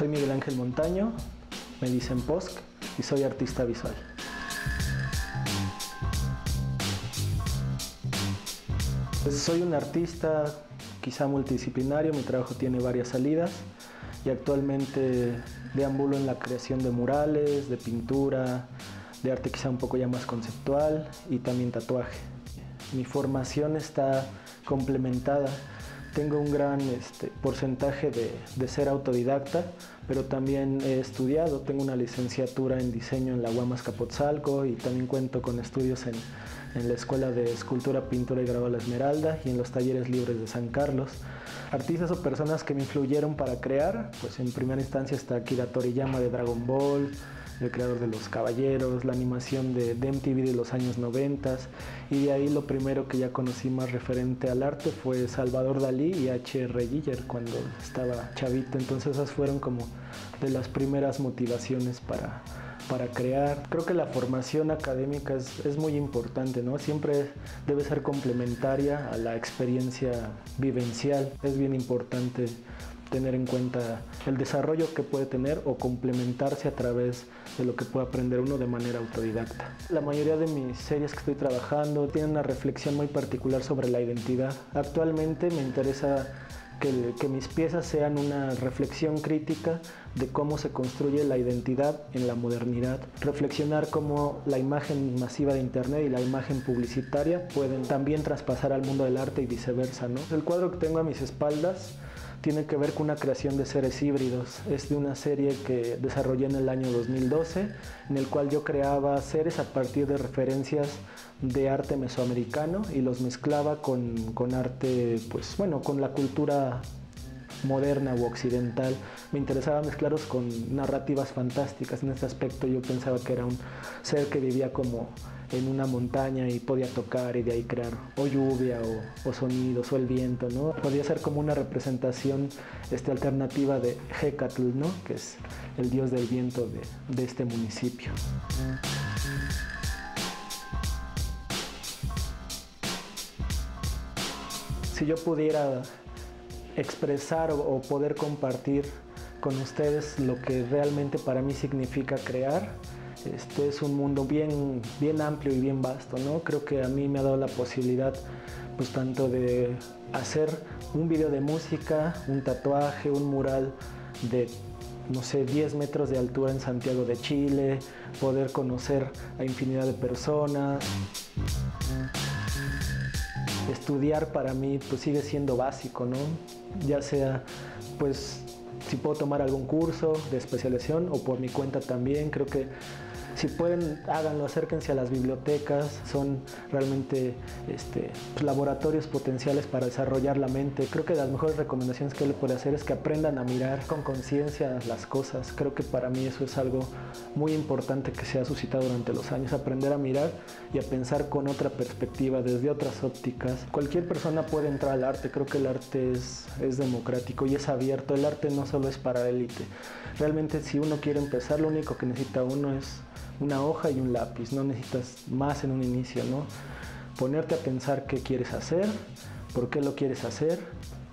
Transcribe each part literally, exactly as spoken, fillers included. Soy Miguel Ángel Montaño, me dicen P O S K y soy artista visual. Soy un artista quizá multidisciplinario, mi trabajo tiene varias salidas y actualmente deambulo en la creación de murales, de pintura, de arte quizá un poco ya más conceptual y también tatuaje. Mi formación está complementada. Tengo un gran este, porcentaje de, de ser autodidacta, pero también he estudiado. Tengo una licenciatura en diseño en la U A M Xcapotzalco y también cuento con estudios en, en la Escuela de Escultura, Pintura y grabado la Esmeralda y en los talleres libres de San Carlos. Artistas o personas que me influyeron para crear, pues en primera instancia está Akira Toriyama de Dragon Ball, el creador de Los Caballeros, la animación de, de M T V de los años noventa, y de ahí lo primero que ya conocí más referente al arte fue Salvador Dalí y H R Giger cuando estaba chavito. Entonces esas fueron como de las primeras motivaciones para, para crear. Creo que la formación académica es, es muy importante, ¿no? Siempre debe ser complementaria a la experiencia vivencial. Es bien importante tener en cuenta el desarrollo que puede tener o complementarse a través de lo que puede aprender uno de manera autodidacta. La mayoría de mis series que estoy trabajando tienen una reflexión muy particular sobre la identidad. Actualmente me interesa que, que mis piezas sean una reflexión crítica de cómo se construye la identidad en la modernidad. Reflexionar cómo la imagen masiva de internet y la imagen publicitaria pueden también traspasar al mundo del arte y viceversa, ¿no? El cuadro que tengo a mis espaldas tiene que ver con una creación de seres híbridos. Es de una serie que desarrollé en el año dos mil doce, en el cual yo creaba seres a partir de referencias de arte mesoamericano y los mezclaba con, con arte, pues bueno, con la cultura moderna u occidental. Me interesaba mezclarlos con narrativas fantásticas. En este aspecto yo pensaba que era un ser que vivía como en una montaña y podía tocar y de ahí crear o lluvia o, o sonidos o el viento, ¿no? Podía ser como una representación este, alternativa de Hecatl, ¿no? Que es el dios del viento de, de este municipio. Si yo pudiera expresar o, o poder compartir con ustedes lo que realmente para mí significa crear, este es un mundo bien, bien amplio y bien vasto, ¿no? Creo que a mí me ha dado la posibilidad, pues tanto de hacer un video de música, un tatuaje, un mural de, no sé, diez metros de altura en Santiago de Chile, poder conocer a infinidad de personas. Estudiar para mí, pues sigue siendo básico, ¿no? Ya sea, pues, si puedo tomar algún curso de especialización o por mi cuenta también, creo que si pueden, háganlo, acérquense a las bibliotecas, son realmente este, laboratorios potenciales para desarrollar la mente. Creo que las mejores recomendaciones que le puedo hacer es que aprendan a mirar con conciencia las cosas. Creo que para mí eso es algo muy importante que se ha suscitado durante los años, aprender a mirar y a pensar con otra perspectiva, desde otras ópticas. Cualquier persona puede entrar al arte, creo que el arte es, es democrático y es abierto. El arte no solo es para élite. Realmente si uno quiere empezar, lo único que necesita uno es una hoja y un lápiz, no necesitas más en un inicio, ¿no? Ponerte a pensar qué quieres hacer, por qué lo quieres hacer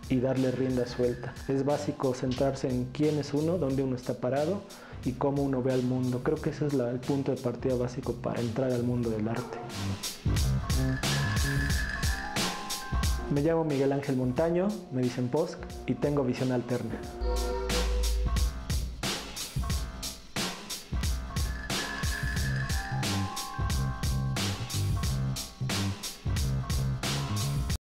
y darle rienda suelta. Es básico centrarse en quién es uno, dónde uno está parado y cómo uno ve al mundo. Creo que ese es la, el punto de partida básico para entrar al mundo del arte. Me llamo Miguel Ángel Montaño, me dicen P O S K y tengo Vision Alterna.